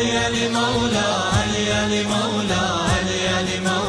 Ali Ali Mevla, Ali Ali Mevla, Ali Ali Mevla, Ali.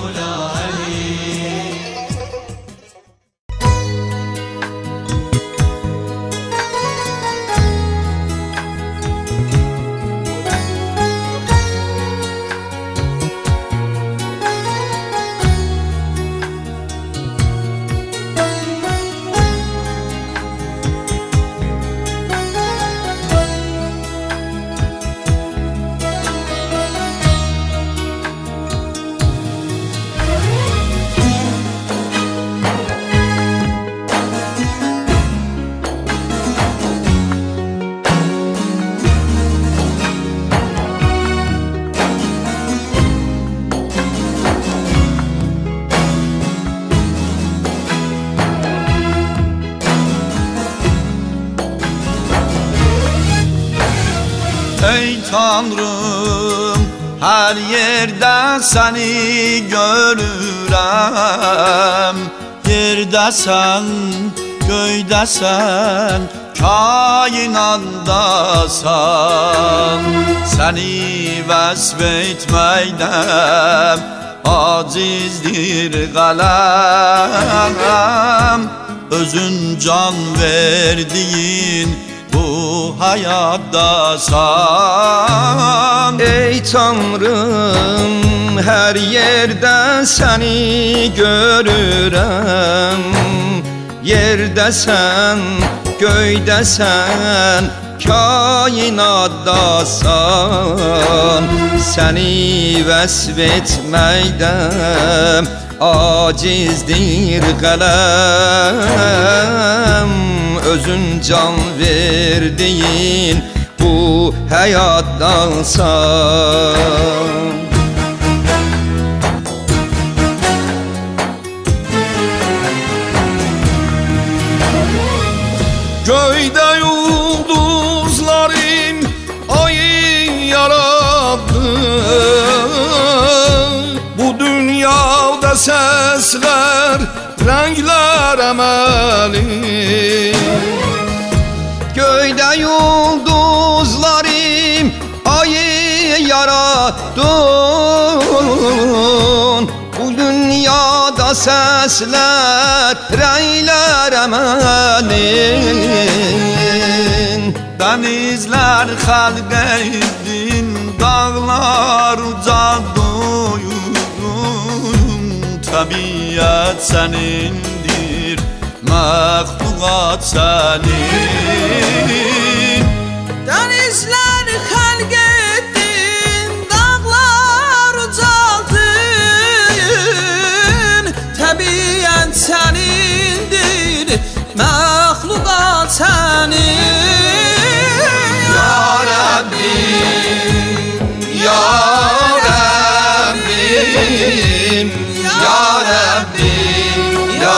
Ey Tanrım, her yerde seni görürüm. Yerdesen, göydesen, kainandasan. Seni vesvetmeyden acizdir kalem. Özün can verdiğin bu hayatta san. Ey Tanrım, her yerde seni görürüm. Yerdesen, göydesen, kainatta san. Seni vesvetmeyden acizdir kalem. Özün can verdiğin bu hayattansan. Göyde yıldızların ayın yarattı. Bu dünyada sesler, renkler emeli. Göyde yıldızlarım ayı yarattın. Bu dünyada sesler, reyler emelin. Denizler halk ettin, dağlar uzattın. Tabiat senindir, mahlukat senin. Denizler halk ettin, dağlar ucaldın. Tabiat senindir, mahlukat senin. Ya Rebbim, Ya Rebbim, Ya Rebbim, Ya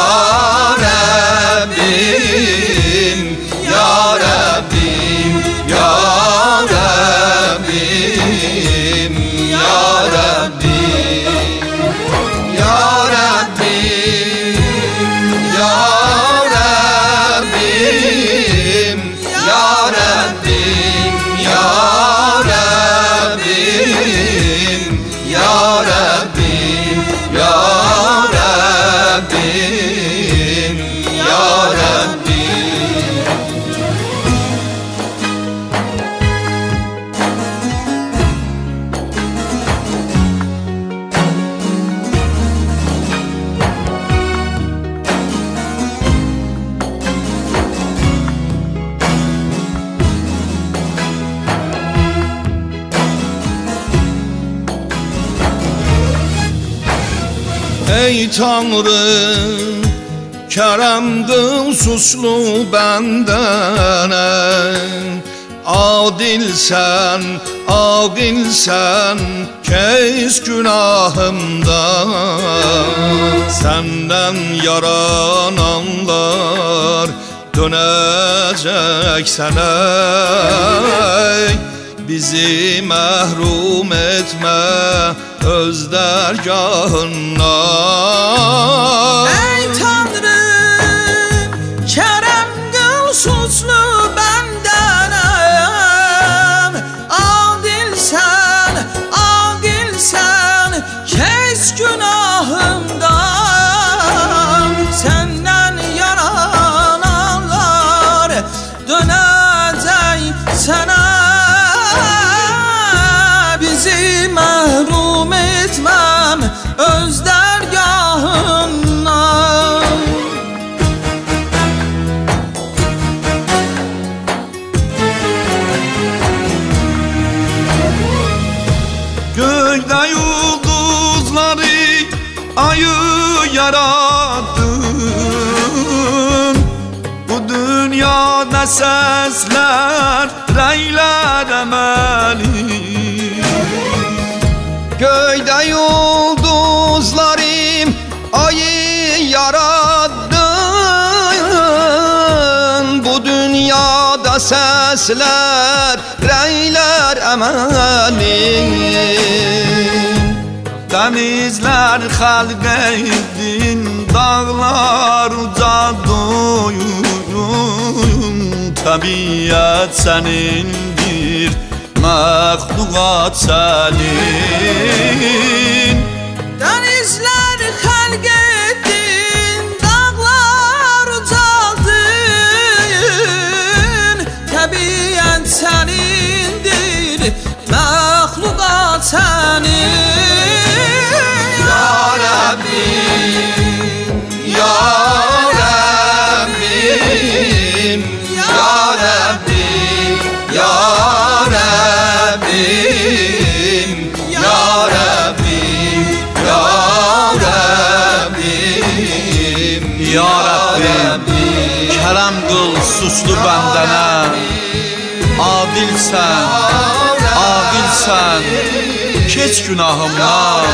Ey Tanrım, kerem kıl suslu benden. Adilsen, adilsen, kes günahımdan. Senden yarananlar dönecek sana. Bizi mehrum etme öz dergâhından. Ey Tanrım, kerem kıl suslu benden. Adilsen, gökte yıldızları, ayı yarattın. Bu dünyada sesler reyler emeli. Gökte yıldızları, ayı yarattın. Bu dünyada sesler reyler emeli. Denizler halk ettin, dağlar uzattın. Tabiat senindir, mahlukat senin. Denizler halk ettin, dağlar uzattın. Tabiat senindir, mahlukat senin. Ya Rebbim, kerem kıl suslu bendene. Adilsen, adilsen, keç günahımlar.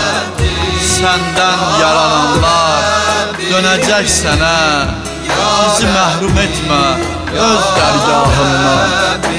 Senden yarananlar dönecek sene. Bizi mehrum etme öz dergahından.